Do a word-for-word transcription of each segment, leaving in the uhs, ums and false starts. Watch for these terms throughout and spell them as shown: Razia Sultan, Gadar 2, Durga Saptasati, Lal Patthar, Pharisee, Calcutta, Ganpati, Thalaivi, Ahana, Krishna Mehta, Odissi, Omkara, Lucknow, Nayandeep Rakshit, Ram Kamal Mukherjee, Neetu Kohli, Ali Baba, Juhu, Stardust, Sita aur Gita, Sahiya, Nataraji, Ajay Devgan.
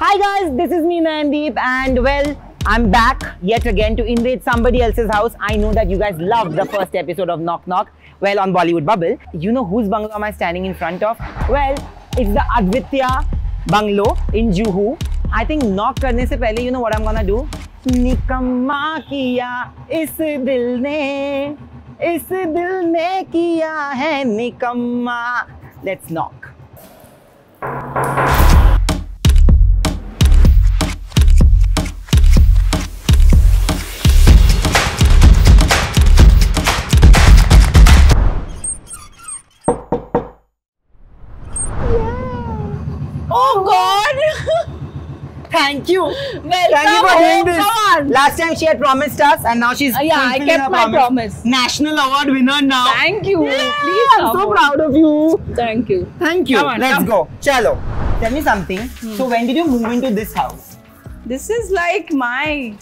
Hi guys, this is me Nayandeep, and well, I'm back yet again to invade somebody else's house. I know that you guys loved the first episode of Knock Knock, well, on Bollywood Bubble. You know whose bungalow am I standing in front of? Well, it's the Advitya bungalow in Juhu. I think knock karne se pehle, you know what I'm gonna do? Nikamma kiya is dil ne, is dil ne kiya hai nikamma. Let's knock. Thank you. Welcome. Thank you for doing this. On. Last time she had promised us, and now she's uh, yeah, I kept my promise. promise. National award winner now. Thank you. Yeah, Please I'm so on. proud of you. Thank you. Thank you. Come on, Let's come. go. Chalo. Tell me something. Hmm. So when did you move into this house? This is like my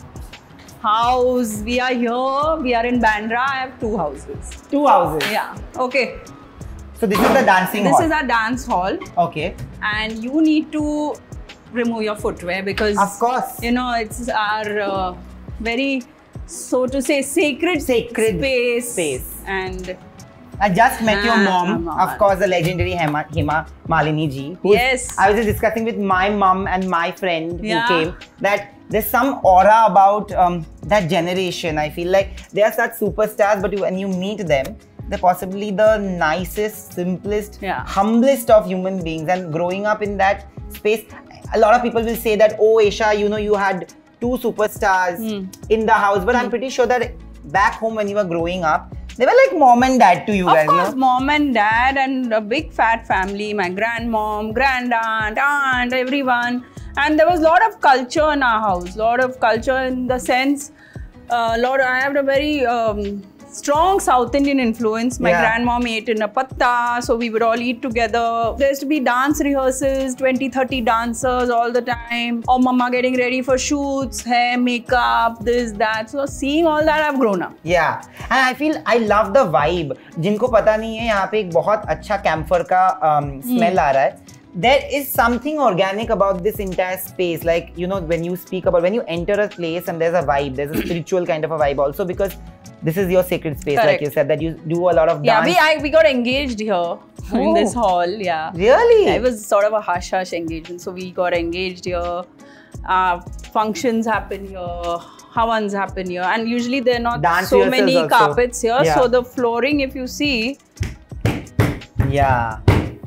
house. We are here. We are in Bandra. I have two houses. Two houses. Yeah. Okay. So this is the dancing this hall. This is our dance hall. Okay. And you need to remove your footwear because, of course, you know, it's our uh, very, so to say, sacred, sacred space. space. And I just met ah, your mom, mom, of course, the legendary Hema, Hema Malini ji. Yes. I was just discussing with my mom and my friend yeah. who came that there's some aura about um, that generation. I feel like they are such superstars, but you, when you meet them, they're possibly the nicest, simplest, yeah. humblest of human beings. And growing up in that space, a lot of people will say that, oh, Esha, you know, you had two superstars mm. in the house. But mm. I'm pretty sure that back home when you were growing up, they were like mom and dad to you of guys. Of course, no? mom and dad and a big fat family. My grandmom, grandaunt, aunt, everyone. And there was a lot of culture in our house. lot of culture in the sense, uh, lot. I have a very um, strong South Indian influence. My yeah. grandmom ate in a patta, so we would all eat together. There used to be dance rehearsals, twenty, thirty dancers all the time. Or mama getting ready for shoots, hair, makeup, this, that. So seeing all that, I've grown up. Yeah, and I feel I love the vibe. Jinko pata nahi hai, yahan pe ek bahut acha camphor ka um, smell aa raha hai. There is something organic about this entire space. Like, you know, when you speak about, when you enter a place and there's a vibe, there's a spiritual kind of a vibe also, because this is your sacred space. Correct. Like you said, that you do a lot of dance. Yeah, we, I, we got engaged here oh. in this hall, yeah. Really? Yeah, it was sort of a hush-hush engagement. So we got engaged here. Uh, functions happen here, havans happen here. And usually there are not dance so many also. carpets here. Yeah. So the flooring, if you see. Yeah.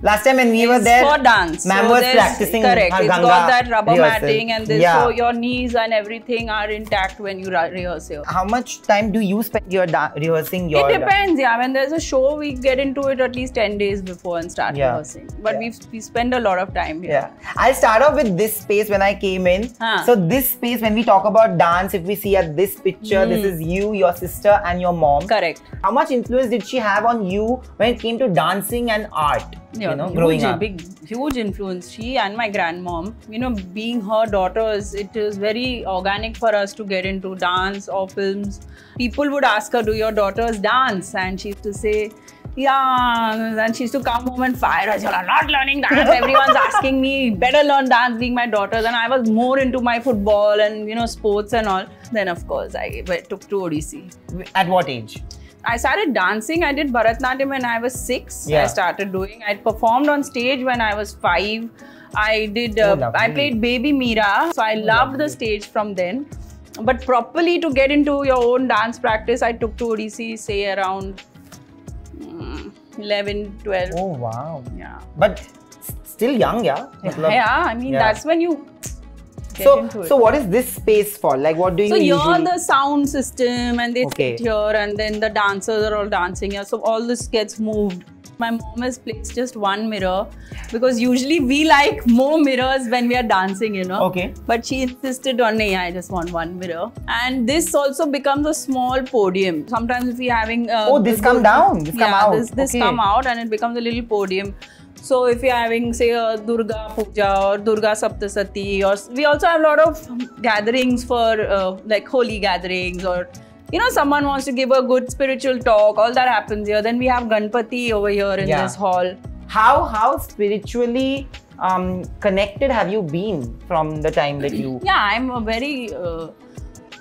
Last time when we it's were there, ma'am so was practicing correct. her Ganga It's got that rubber rehearsal. matting and this, yeah. so your knees and everything are intact when you rehearse here. How much time do you spend your rehearsing? Your it depends, yeah. When there's a show, we get into it at least ten days before and start yeah. rehearsing. But yeah. we we spend a lot of time here. Yeah. I'll start off with this space when I came in. Huh. So this space, when we talk about dance, if we see at this picture, mm. this is you, your sister and your mom. Correct. How much influence did she have on you when it came to dancing and art? Yeah, you know, huge, growing up. Big, huge influence. She and my grandmom, you know, being her daughters, it is very organic for us to get into dance or films. People would ask her, do your daughters dance? And she used to say, yeah. And she used to come home and fire us, you're not learning dance. Everyone's asking me, better learn dance being my daughters. And I was more into my football and, you know, sports and all. Then, of course, I took to Odissi. At what age? I started dancing. I did Bharatanatyam when I was six. Yeah. I started doing. I performed on stage when I was five. I did. Uh, oh, I played baby Miraya. So I oh, loved lovely. the stage from then. But properly to get into your own dance practice, I took to Odissi, say around um, eleven, twelve. Oh wow! Yeah. But still young, yeah. Yeah. yeah I mean, yeah. that's when you. So, so what is this space for? Like, what do you? So you're usually... the sound system, and they okay. sit here, and then the dancers are all dancing here. So all this gets moved. My mom has placed just one mirror because usually we like more mirrors when we are dancing, you know. Okay. But she insisted on, "Nahi, I just want one mirror." And this also becomes a small podium. Sometimes if we're having uh, oh, this come down, this yeah, come out, this this okay. come out, and it becomes a little podium. So if you're having, say, uh, Durga Puja or Durga Saptasati, or we also have a lot of gatherings for uh, like holy gatherings, or, you know, someone wants to give a good spiritual talk, all that happens here. Then we have Ganpati over here in yeah. this hall. How, how spiritually um, connected have you been from the time that you... Yeah, I'm a very... Uh,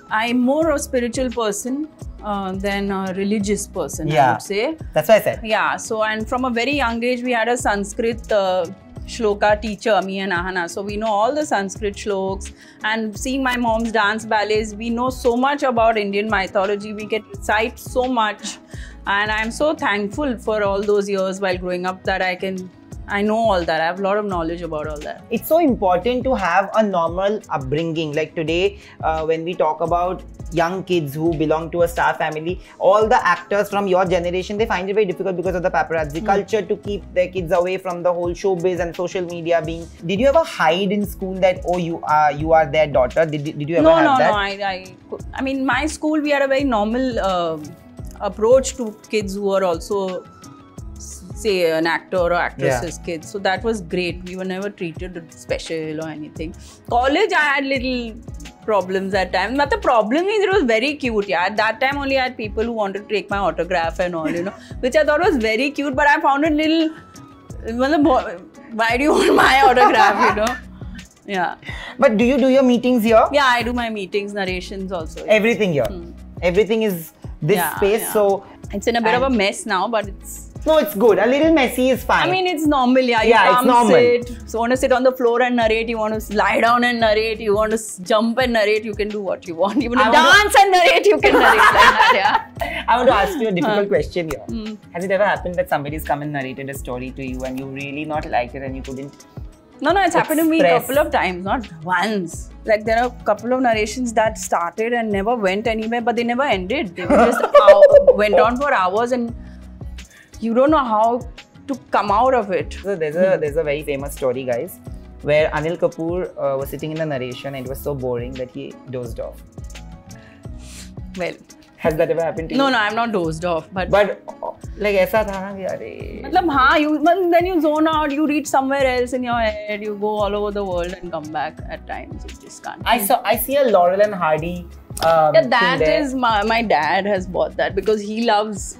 I'm more a spiritual person uh, than a religious person, yeah. I would say. That's what I said. Yeah, so and from a very young age, we had a Sanskrit uh, shloka teacher, me and Ahana. So we know all the Sanskrit shloks, and seeing my mom's dance ballets, we know so much about Indian mythology. We get recite so much. And I'm so thankful for all those years while growing up that I can, I know all that. I have a lot of knowledge about all that. It's so important to have a normal upbringing. Like today, uh, when we talk about young kids who belong to a star family, all the actors from your generation, they find it very difficult because of the paparazzi mm. culture to keep their kids away from the whole showbiz and social media being. Did you ever hide in school that, oh, you are, you are their daughter? Did, did you ever no, have no, that? No, no, I, no. I, I mean, my school, we had a very normal... Uh, approach to kids who are also say an actor or actress's yeah. kids, so that was great. We were never treated special or anything. College I had little problems at times, but the problem is it was very cute. Yeah, at that time only I had people who wanted to take my autograph and all, you know, which I thought was very cute, but I found it little, why do you want my autograph, you know? Yeah. But do you do your meetings here? Yeah, I do my meetings, narrations also. Yeah. Everything here? Hmm. Everything is this yeah, space, yeah. so... It's in a bit of a mess now, but it's... No, it's good. A little messy is fine. I mean, it's normal, yeah. You yeah, it's normal. Sit, so you want to sit on the floor and narrate, you want to lie down and narrate, you want to jump and narrate, you can do what you want. You want to dance to... and narrate, you can narrate like that, yeah. I want to ask you a difficult question here. Mm. Has it ever happened that somebody's come and narrated a story to you and you really not liked it and you couldn't... No, no, it's express. Happened to me a couple of times, not once. Like there are a couple of narrations that started and never went anywhere, but they never ended. They just went on for hours and you don't know how to come out of it. So there's a, there's a very famous story, guys, where Anil Kapoor uh, was sitting in the narration and it was so boring that he dozed off. Well... Has that ever happened to you? No, no, I'm not dozed off. But, but like, aisa tha na ki, arey. Matlab, haan, you, then you zone out, you reach somewhere else in your head, you go all over the world and come back at times. You just can't. I, saw, I see a Laurel and Hardy. Um, yeah, that is, my, my dad has bought that because he loves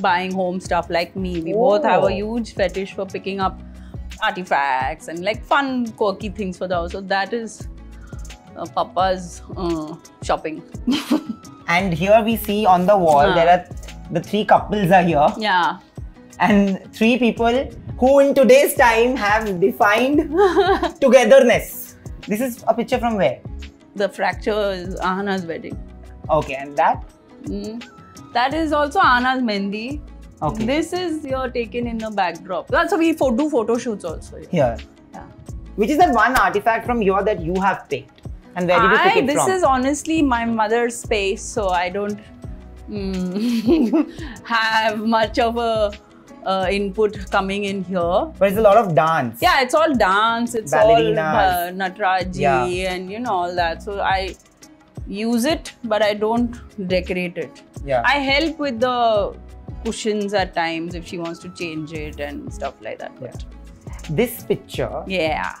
buying home stuff like me. We oh. both have a huge fetish for picking up artifacts and like fun, quirky things for the house. So that is uh, Papa's uh, shopping. And here we see on the wall, yeah. there are th the three couples are here. Yeah. And three people who in today's time have defined togetherness. This is a picture from where? The fracture is Ahana's wedding. Okay, and that? Mm. That is also Ahana's mehndi. Okay. This is your taken in the backdrop. So we do photo shoots also. Yeah. Here. Yeah. Which is that one artifact from here that you have picked? And where did you pick it this from? Is honestly my mother's space, so I don't mm, have much of a uh, input coming in here. But it's a lot of dance. Yeah, it's all dance. It's ballerinas, all uh, Nataraji yeah. and you know all that. So I use it, but I don't decorate it. Yeah. I help with the cushions at times if she wants to change it and stuff like that. Yeah. But this picture. Yeah.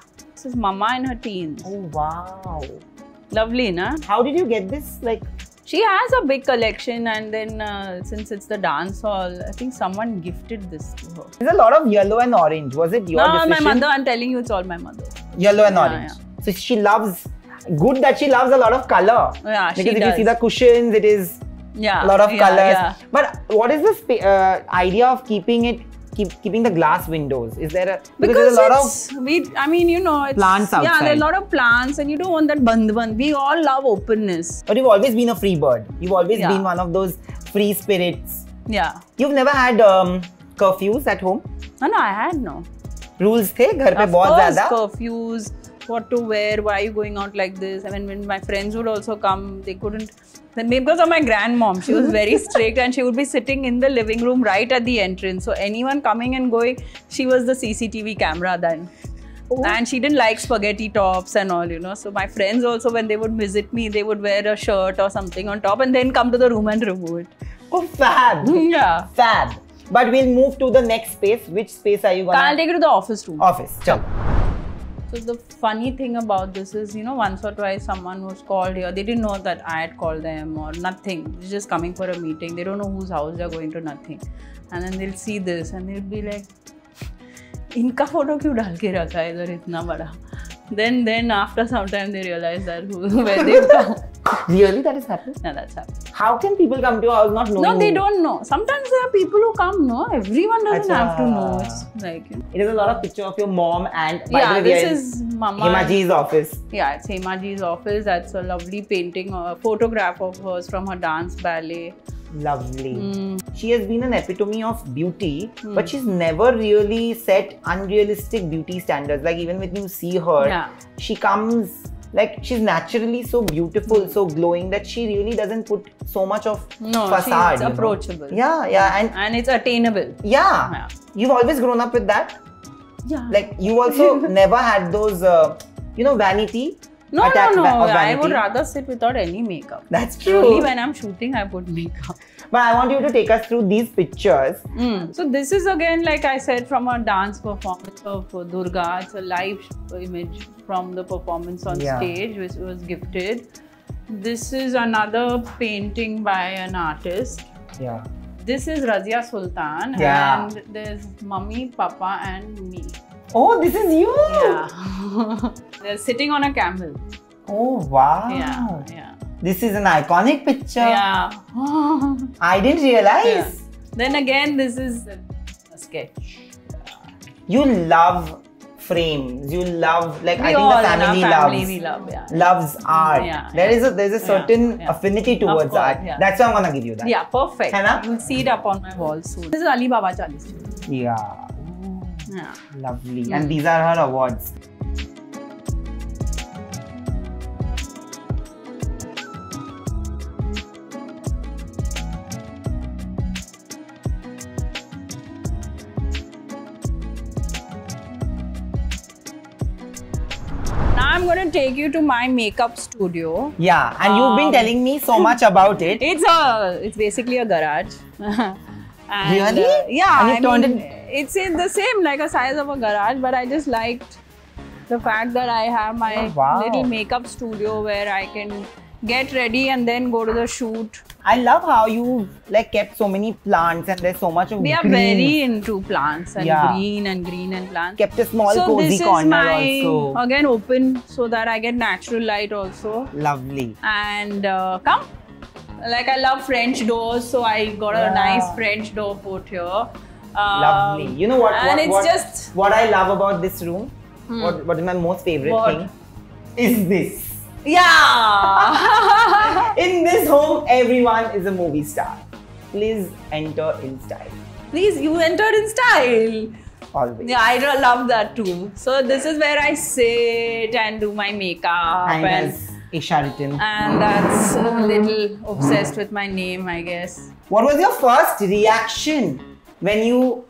This is Mama in her teens. Oh wow. Lovely, na? How did you get this? Like, she has a big collection and then uh, since it's the dance hall, I think someone gifted this to her. There's a lot of yellow and orange. Was it your no, decision? No, my mother. I'm telling you, it's all my mother. Yellow and yeah, orange. Yeah. So she loves, good that she loves a lot of colour. Yeah, because she if does. You see the cushions, it is yeah, a lot of yeah, colours. Yeah. But what is the uh, idea of keeping it Keep, keeping the glass windows? Is there a... Because, because there's a lot of... We, I mean, you know, it's... Plants outside. Yeah, there are a lot of plants and you don't want that bandh-bandh. We all love openness. But you've always been a free bird. You've always yeah. been one of those free spirits. Yeah. You've never had um, curfews at home? No, no, I had no. Rules the, ghar pe bahut zyada. Of course, curfews, what to wear, why are you going out like this? I mean, when my friends would also come, they couldn't... Because of my grandmom, she was very strict and she would be sitting in the living room right at the entrance. So anyone coming and going, she was the C C T V camera then. Oh. And she didn't like spaghetti tops and all, you know. So my friends also, when they would visit me, they would wear a shirt or something on top and then come to the room and remove it. Oh, fab. Yeah. Fab. But we'll move to the next space. Which space are you going to... I'll take you to the office room. Office. Chalo. So the funny thing about this is, you know, once or twice someone was called here. They didn't know that I had called them or nothing. They're just coming for a meeting. They don't know whose house they're going to, nothing. And then they'll see this and they'll be like, इनका photo क्यों डाल के रखा है इधर इतना बड़ा? Then then after some time they realize that who where they come. Really, that is happening? No, that's happening. How can people come to you or not know? No, they don't know. Sometimes there are people who come, no? Everyone doesn't Achha. have to know. It's like, you know. It is a lot of picture of your mom and by yeah, the way, this is Mama Hemaji's office. Yeah, it's Hemaji's office. That's a lovely painting, a photograph of hers from her dance ballet. Lovely. Mm. She has been an epitome of beauty, mm. but she's never really set unrealistic beauty standards. Like even when you see her, yeah. she comes like she's naturally so beautiful, mm. so glowing that she really doesn't put so much of no, facade. She's approachable. You know? Yeah, yeah, and and it's attainable. Yeah. yeah, you've always grown up with that. Yeah, like you also never had those, uh, you know, vanity. No, no, no, no. I would rather sit without any makeup. That's true. Only when I'm shooting, I put makeup. But I want you to take us through these pictures. Mm. So this is again, like I said, from a dance performance of Durga. It's a live image from the performance on yeah. stage, which was gifted. This is another painting by an artist. Yeah. This is Razia Sultan. Yeah. And there's Mummy, Papa and me. Oh, this is you! Yeah. They're sitting on a camel. Oh, wow! Yeah, yeah. This is an iconic picture. Yeah. I didn't realize. Yeah. Then again, this is a sketch. You love frames. You love, like, we I think the family, family loves, we love, yeah. loves art. Yeah, there yeah. is a, there's a certain yeah, yeah. affinity towards course, art. Yeah. That's why I'm going to give you that. Yeah, perfect. Hema? You'll see it up on my wall soon. This is Ali Baba Chali's. Yeah. Yeah. Lovely. Mm. And these are her awards. Now I'm going to take you to my makeup studio. Yeah, and um, you've been telling me so much about it. It's a, it's basically a garage. And, really? Uh, yeah. And you've I turned mean, it It's in the same, like a size of a garage, but I just liked the fact that I have my oh, wow. little makeup studio where I can get ready and then go to the shoot. I love how you like kept so many plants and there's so much of we green. We are very into plants and yeah. green and green and plants. Kept a small so cozy corner also. Again open so that I get natural light also. Lovely. And uh, come. Like I love French doors, so I got yeah. a nice French door put here. Um, Lovely. You know what? what and it's what, just what I love about this room. Hmm. What what is my most favorite what? thing is this. Yeah. In this home, everyone is a movie star. Please enter in style. Please, you entered in style. Always. Yeah, I love that too. So this is where I sit and do my makeup and. and Esha and that's a little obsessed with my name, I guess. What was your first reaction when you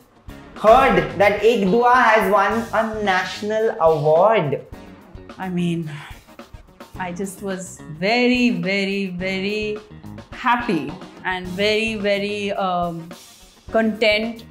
heard that Ek Dua has won a national award? I mean, I just was very, very, very happy and very, very um, content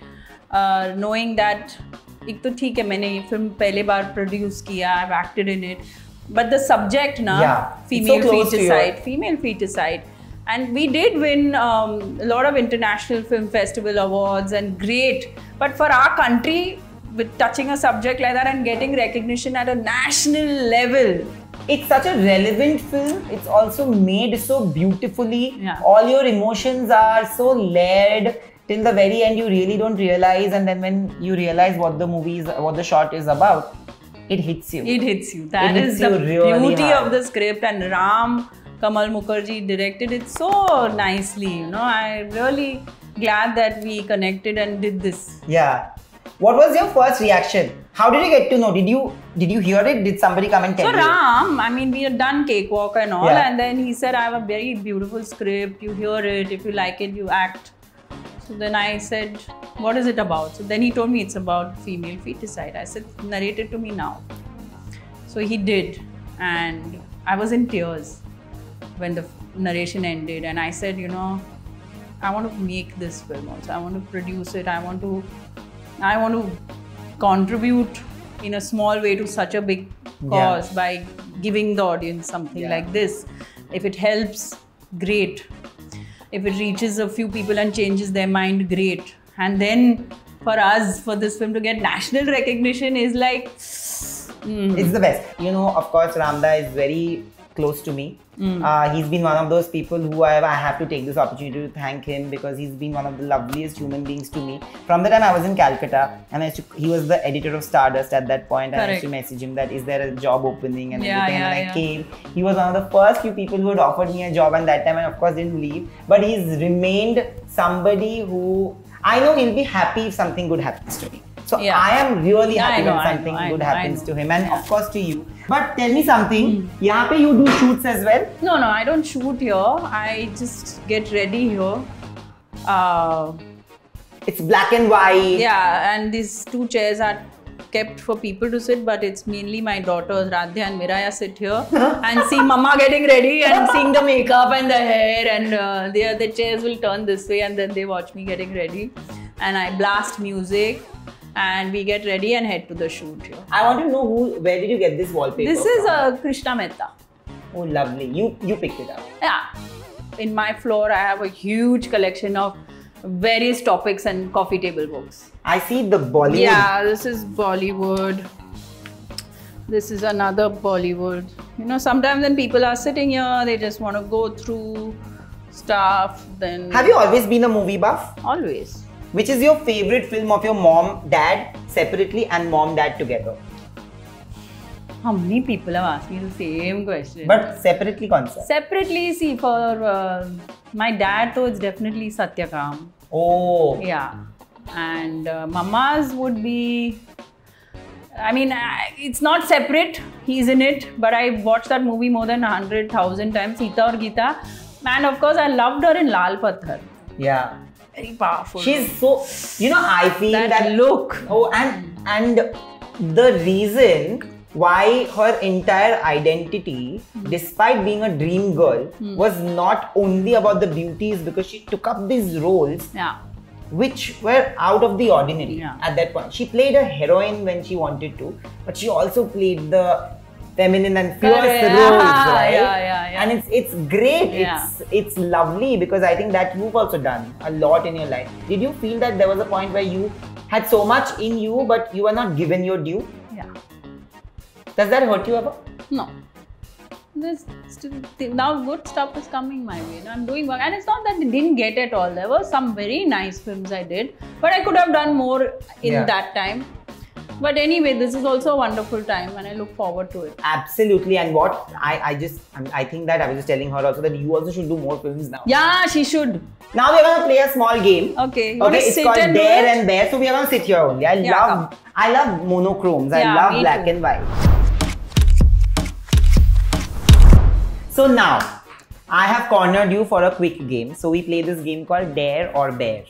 uh, knowing that ek to theek hai, maine ye film pehle baar produce kiya, I've acted in it. But the subject na, yeah, female so feticide, female feticide. And we did win um, a lot of international film festival awards and great. But for our country, with touching a subject like that and getting recognition at a national level. It's such a relevant film. It's also made so beautifully. Yeah. All your emotions are so layered. Till the very end, you really don't realize. And then when you realize what the movie is, what the shot is about, it hits you. It hits you. That hits is you the really beauty hard. of the script. And Ram Kamal Mukherjee directed it so nicely, you know. I'm really glad that we connected and did this. Yeah. What was your first reaction? How did you get to know? Did you did you hear it? Did somebody come and tell you? So Ram, I mean, we had done Cakewalk and all, yeah. and then he said, I have a very beautiful script. You hear it. If you like it, you act. So then I said, what is it about? So then he told me it's about female feticide. I said, narrate it to me now. So he did, and I was in tears when the narration ended, and I said, you know, I want to make this film also. I want to produce it. I want to, I want to contribute in a small way to such a big cause yeah. by giving the audience something yeah. like this. If it helps, great. If it reaches a few people and changes their mind, great. And then for us, for this film to get national recognition is like... Mm. It's the best. You know, of course, Ramda is very close to me. Mm. Uh, he's been one of those people who I have, I have to take this opportunity to thank him, because he's been one of the loveliest human beings to me. From the time I was in Calcutta, and I used to, he was the editor of Stardust at that point. Correct. I used to message him that, is there a job opening and yeah, everything. Yeah, and I yeah. came. He was one of the first few people who had offered me a job at that time, and of course didn't leave. But he's remained somebody who, I know he'll be happy if something good happens to me. So yeah. I am really yeah, happy know, when something know, good know, happens to him, and yeah. of course to you. But tell me something, yahan pe you do shoots as well? No, no, I don't shoot here. I just get ready here. Uh, it's black and white. Yeah, and these two chairs are kept for people to sit, but it's mainly my daughters, Radhya and Miraya, sit here and see Mama getting ready and seeing the makeup and the hair, and uh, their, their chairs will turn this way, and then they watch me getting ready, and I blast music. And we get ready and head to the shoot. Here. I want to know who. Where did you get this wallpaper? This is uh, Krishna Mehta. Oh, lovely! You you picked it up. Yeah. In my floor, I have a huge collection of various topics and coffee table books. I see the Bollywood. Yeah, this is Bollywood. This is another Bollywood. You know, sometimes when people are sitting here, they just want to go through stuff. Then. Have you always been a movie buff? Always. Which is your favorite film of your mom, dad separately, and mom, dad together? How many people have asked me the same question? But separately, concept. Separately, see, for uh, my dad, though, it's definitely Satyakam. Oh. Yeah. And uh, Mama's would be. I mean, it's not separate. He's in it, but I watched that movie more than a hundred thousand times. Sita aur Gita, and of course, I loved her in Lal Patthar. Yeah. Very powerful. She's so, you know, I feel that, that look. Oh, and and the reason why her entire identity, mm. despite being a dream girl, mm. was not only about the beauty, is because she took up these roles, yeah. which were out of the ordinary yeah. at that point. She played a heroine when she wanted to, but she also played the feminine and fierce yeah. roles, right? Yeah, yeah, yeah. And it's it's great. Yeah. It's it's lovely, because I think that you've also done a lot in your life. Did you feel that there was a point where you had so much in you, but you were not given your due? Yeah. Does that hurt you ever? No. This now good stuff is coming my way. Now I'm doing work, and it's not that I didn't get it all. There were some very nice films I did, but I could have done more in yeah. that time. But anyway, this is also a wonderful time, and I look forward to it. Absolutely. And what I, I just, I think that I was just telling her also that you also should do more films now. Yeah, she should. Now we're going to play a small game. Okay. Okay, it's called and There and There. So we're going to sit here only. I yeah, love, come. I love monochromes. I yeah, love black too. and white. So now, I have cornered you for a quick game. So we play this game called Dare or Bear.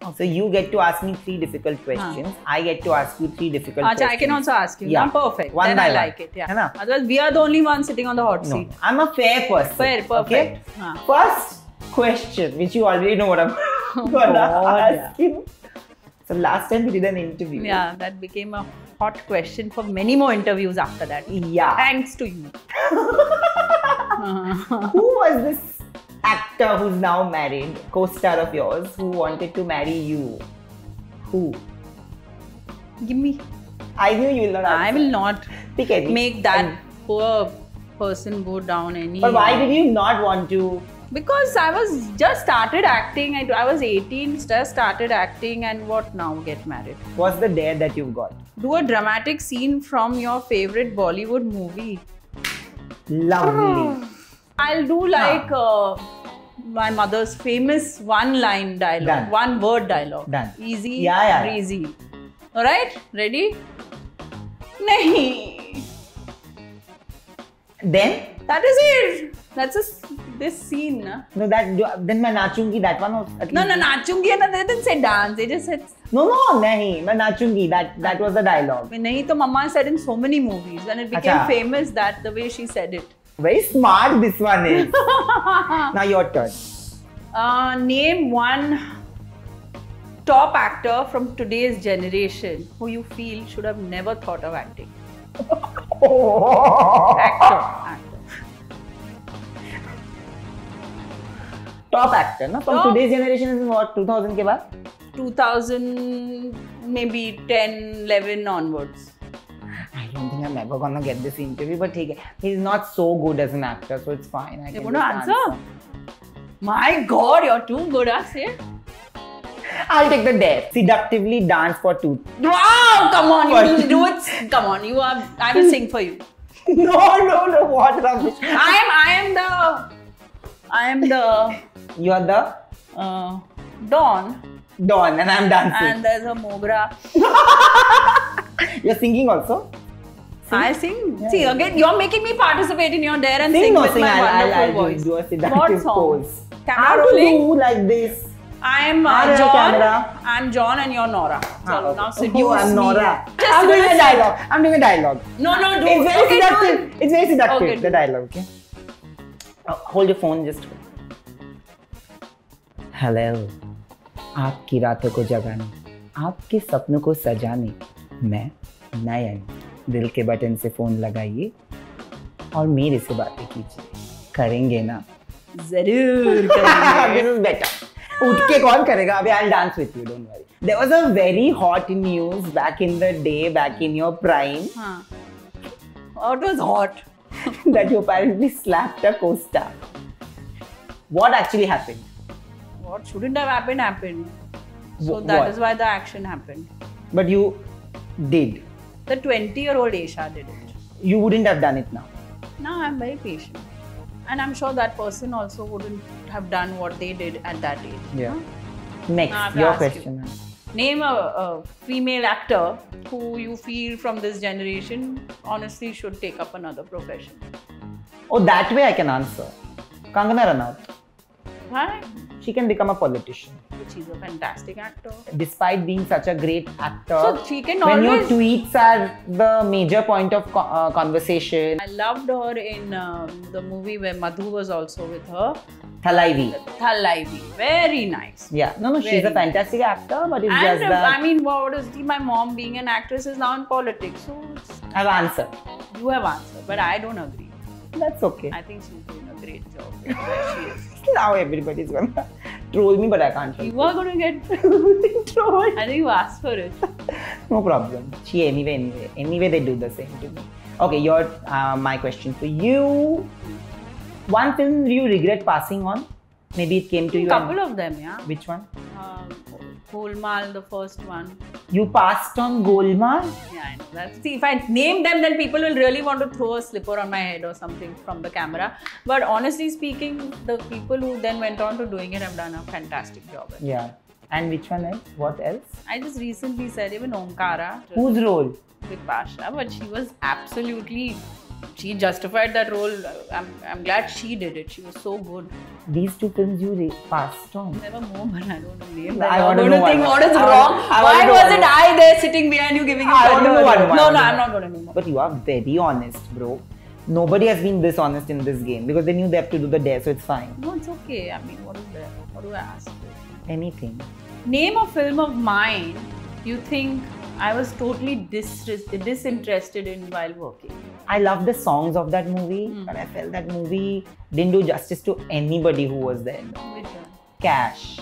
Okay. So you get to ask me three difficult questions. Huh. I get to ask you three difficult Achha, questions. I can also ask you. Yeah. I'm perfect. One then I one. like it. Yeah. Anna? Otherwise, we are the only ones sitting on the hot no. seat. I'm a fair person. Fair, perfect. Okay? Huh. First question, which you already know what I'm oh, gonna God, ask you. Yeah. So last time we did an interview. Yeah, that became a hot question for many more interviews after that. Yeah. Thanks to you. Who was this actor who's now married, co-star of yours, who wanted to marry you? Who? Give me. I knew you will not answer. I will not make that and poor person go down any. But why did you not want to? Because I was just started acting. I, I was eighteen, just started acting, and what now? Get married. What's the dare that you've got? Do a dramatic scene from your favorite Bollywood movie. Lovely. Oh. I'll do like uh, my mother's famous one-line dialogue, Done. one-word dialogue. Done. Easy, yeah, yeah, breezy. Yeah. All right, ready? Nahi. Then? That is it. That's a, this scene, na? No, that then I nachungi that one. At least. No, no, nachungi, and they didn't say dance. They just said. No, no, nahi. I nachungi. That that was the dialogue. Nahi, to Mama said in so many movies, and it became Achha. famous that the way she said it. Very smart this one is. Now your turn. Uh, name one top actor from today's generation who you feel should have never thought of acting. Actor, actor. Top actor, na? From top. Today's generation is what? two thousand ke baad? two thousand maybe ten, eleven onwards. I don't think I'm ever gonna get this interview, but he's not so good as an actor, so it's fine. I You're gonna answer? answer? My God, you're too good, I say. I'll take the dare. Seductively dance for two. Wow, come on, you do, do it. Come on, you are. I will sing for you. No, no, no, what rubbish. I am, I am the, I am the. You are the? Uh, Dawn. Dawn, and I'm dancing. And there's a Mogra. You're singing also? Sing? I sing? Yeah, See, yeah. again, you're making me participate in your dare and sing, sing no, with sing. my I'll, wonderful I'll, I'll voice. Do a seductive pose. Camera How do you like this? I'm uh, John, camera. I'm John and you're Nora. Ah, so okay. now seduce oh, I'm Nora. Me. I'm doing a dialogue. I'm doing a dialogue. No, no, do It's very okay, seductive. It's very seductive, okay, the dialogue, okay? Oh, hold your phone, just... Hello. आपकी रातों को जगाने, आपके सपनों को सजाने, मैं नयन, दिल के बटन से फोन लगाइए और मेरे से बातें कीजिए, करेंगे ना? जरूर करेंगे. This is better. उठ के कौन करेगा? अभी I'll dance with you, don't worry. There was a very hot news back in the day, back in your prime. Huh. It was hot. That you apparently slapped a co-star. What actually happened? What shouldn't have happened, happened. So that what? is why the action happened. But you did. The twenty-year-old Esha did it. You wouldn't have done it now. Now I'm very patient. And I'm sure that person also wouldn't have done what they did at that age. Yeah. Huh? Next, your question. You. Name a, a female actor who you feel from this generation honestly should take up another profession. Oh, that way I can answer. Kangana Ranaut. Why? She can become a politician. She's a fantastic actor. Despite being such a great actor, so she can when always... your tweets are the major point of co uh, conversation. I loved her in uh, the movie where Madhu was also with her. Thalaivi. Thalaivi. Very nice. Yeah. No, no, Very she's a fantastic nice. actor, but it's and just if, that... I mean, what is the, my mom being an actress is now in politics, so... It's... I've answered. You have answered, but I don't agree. That's okay. I think she's doing a great job. She is. Now everybody's gonna troll me, but I can't. You are gonna get trolled. I think you asked for it. No problem. She anyway, anyway, anyway they do the same to me. Okay, your uh, my question for you. One film you regret passing on? Maybe it came to you. A couple of them, yeah. Which one? Uh, Golmaal, the first one. You passed on Golmaal? Yeah, I know. That's, see, if I name them, then people will really want to throw a slipper on my head or something from the camera. But honestly speaking, the people who then went on to doing it have done a fantastic job. Yeah. And which one else? What else? I just recently said even Omkara. Whose role? With Pasha, but she was absolutely... She justified that role. I'm, I'm glad she did it. She was so good. These two films you passed on. Never more, but I don't know. Name I want to know think what is wrong. Why wasn't I there sitting behind you giving you I want to know one. No, no, I'm not going to know more. But you are very honest, bro. Nobody has been this honest in this game because they knew they have to do the dare, so it's fine. No, it's okay. I mean, what is there? What do I ask for? Anything. Name a film of mine you think I was totally dis disinterested in while working. I love the songs of that movie, mm. but I felt that movie didn't do justice to anybody who was there. Which one? Cash.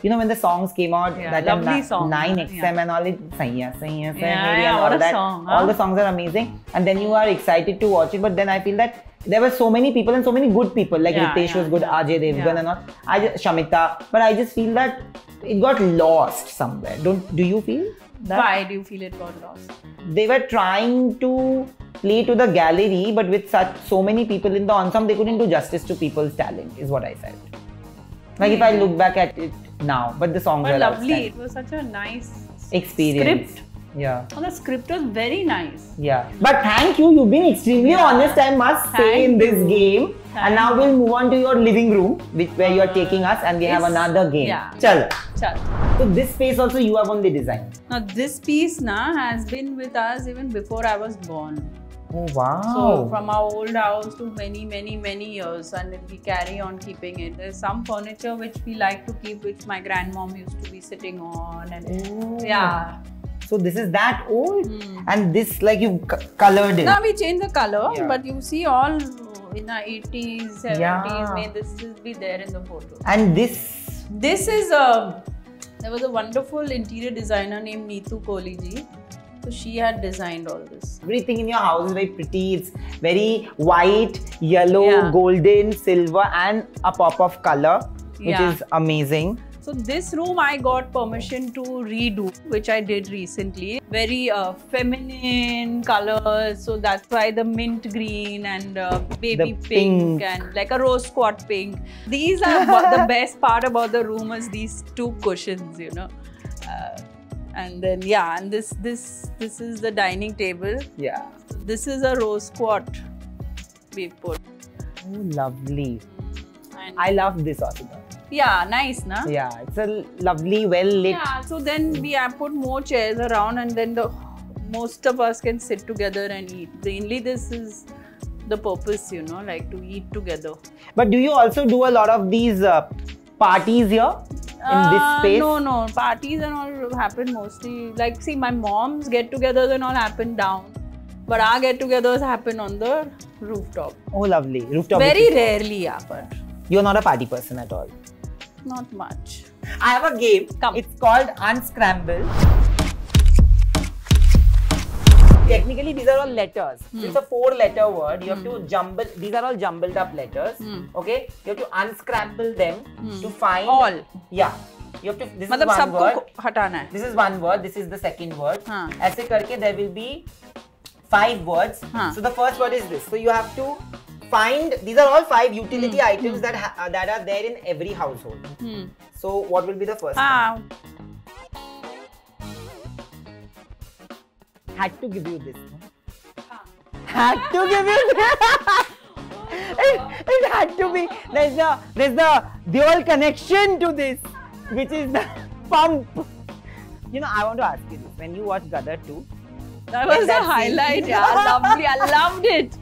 You know when the songs came out, yeah, that lovely song. nine X M yeah. and all it, Sahiya, Sahiya, Sahiya, yeah, yeah, all that. Song, huh? All the songs are amazing, and then you are excited to watch it. But then I feel that there were so many people and so many good people. Like yeah, Ritesh yeah, was good, yeah. Ajay Devgan yeah. and all. I just, Shamita, but I just feel that it got lost somewhere. Don't do you feel? That? Why do you feel it got lost? They were trying to play to the gallery, but with such so many people in the ensemble, they couldn't do justice to people's talent, is what I felt. Like yeah. if I look back at it now, but the songs but were lovely. Outside. It was such a nice experience. Script. Yeah. Oh, the script was very nice. Yeah. But thank you. You've been extremely yeah. honest, I must thank say, in this you. game. Thank and now you. we'll move on to your living room, which where uh, you are taking us, and we have another game. Yeah. Chalo. Chalo. So this piece also you have only designed. Now this piece na, has been with us even before I was born. Oh wow. So from our old house to many many many years and we carry on keeping it. There's some furniture which we like to keep which my grandmom used to be sitting on and oh. yeah. So this is that old mm. and this like you colored it. Now we change the color yeah. but you see all in the eighties, seventies yeah. may this will be there in the photo. And this? This is a... There was a wonderful interior designer named Neetu Kohli ji. So she had designed all this. Everything in your house is very pretty. It's very white, yellow, yeah. golden, silver and a pop of colour, which yeah. is amazing. So this room I got permission to redo, which I did recently. Very uh, feminine colours, so that's why the mint green and uh, baby pink, pink and like a rose quartz pink. These are the best part about the room is these two cushions, you know. Uh, and then yeah, and this this this is the dining table. Yeah. This is a rose quartz we put. Oh, lovely. And I love this also. Yeah, nice, na? Yeah, it's a lovely, well lit. Yeah, so then we have put more chairs around and then the most of us can sit together and eat. Mainly this is the purpose, you know, like to eat together. But do you also do a lot of these uh, parties here in uh, this space? No, no, parties and all happen mostly. Like see, my mom's get-togethers and all happen down. But our get-togethers happen on the rooftop. Oh, lovely. Rooftop. Very rarely, yeah, but... You're not a party person at all. Not much. I have a game. Come. It's called Unscramble. Technically, these are all letters. Hmm. It's a four-letter word. You have hmm. to jumble. These are all jumbled up letters. Hmm. Okay. You have to unscramble them hmm. to find all. Yeah. You have to. This Matlab is one word. Hatana hai. This is one word. This is the second word. Haan. Aise karke there will be five words. Haan. So the first word is this. So you have to. Find, these are all five utility mm. items mm. that ha that are there in every household. Mm. So what will be the first ah. one? Had to give you this. No? Ah. Had to give you this. it, it had to be. There's the, there's the, the old connection to this, which is the pump. You know, I want to ask you this. When you watch Gadar two. That was the highlight. Yeah, lovely. I loved it.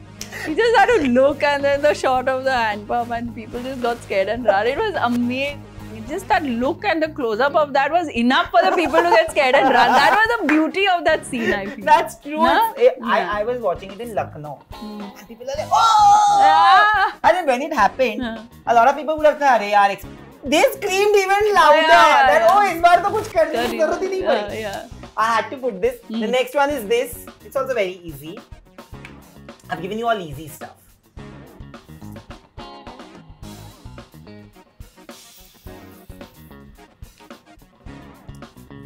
You just had to look and then the shot of the hand pump and people just got scared and ran. It was amazing. Just that look and the close-up of that was enough for the people to get scared and run. That was the beauty of that scene, I feel. That's true. Nah? I, I, I was watching it in Lucknow. Hmm. And people are like, oh! Yeah. And then when it happened, huh. a lot of people would have said, "Arey yaar," they screamed even louder. Yeah, that, yeah. oh, is baar to kuch karne ki zarurat hi nahi padi. I had to put this. Hmm. The next one is this. It's also very easy. I've given you all easy stuff.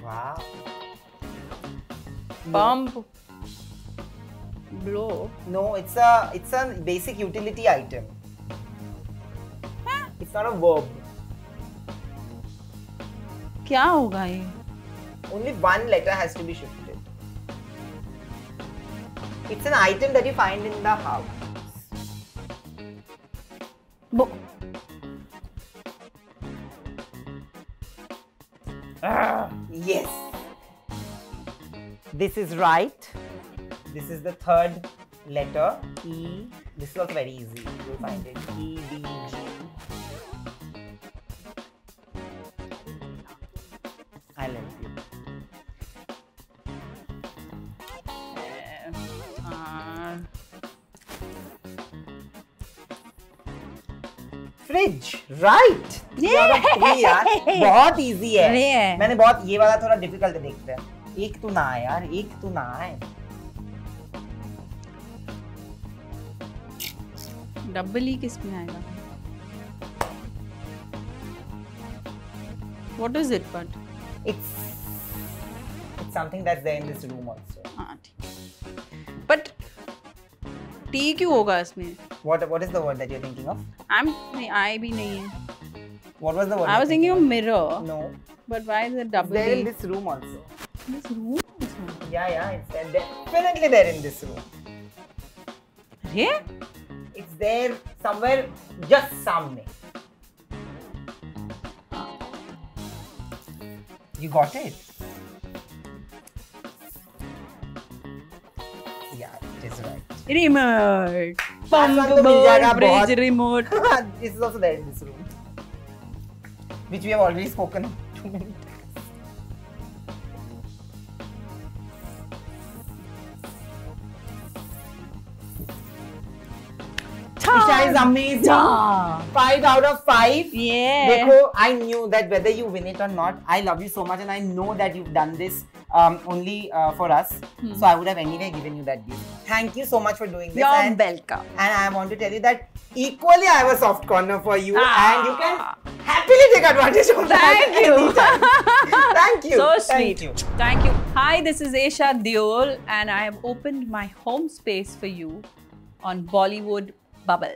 Wow. Pump. Blow. No, it's a it's a basic utility item. Huh? It's not a verb. Kya hoga ye? Only one letter has to be shifted. It's an item that you find in the house. Book. Uh, yes. This is right. This is the third letter. E. This is also very easy. You'll find it. E, B, G. I love you. Fridge, right? Yeah. Three, yaar. बहुत easy है. Yeah. मैंने बहुत ये वाला थोड़ा difficult देखता है. एक तो ना है यार, एक तो ना है. Double E किसमें आएगा? What is it, but? It's it's something that's there in this room also. हाँ ठीक. But T क्यों होगा इसमें? What what is the word that you're thinking of? I'm I bhi nahi hai. What was the word? I was thinking of mirror. No. But why is it double? They're in this room also. This room? This room? Yeah, yeah. It's there. Definitely they're in this room. Yeah? It's there somewhere just samne. You got it? Yeah, it is right. Remote. Pump, bridge, remote. This is also there in this room, which we have already spoken too many times. Isha is amazing. Yeah. Five out of five. Yeah. Dekho, I knew that whether you win it or not, I love you so much, and I know that you've done this um, only uh, for us. Hmm. So I would have anyway given you that gift. Thank you so much for doing this. You're and, welcome. And I want to tell you that equally I have a soft corner for you, ah. and you can happily take advantage of that. Thank you. Thank you. So sweet. Thank you. Thank you. Hi, this is Esha Deol, and I have opened my home space for you on Bollywood Bubble.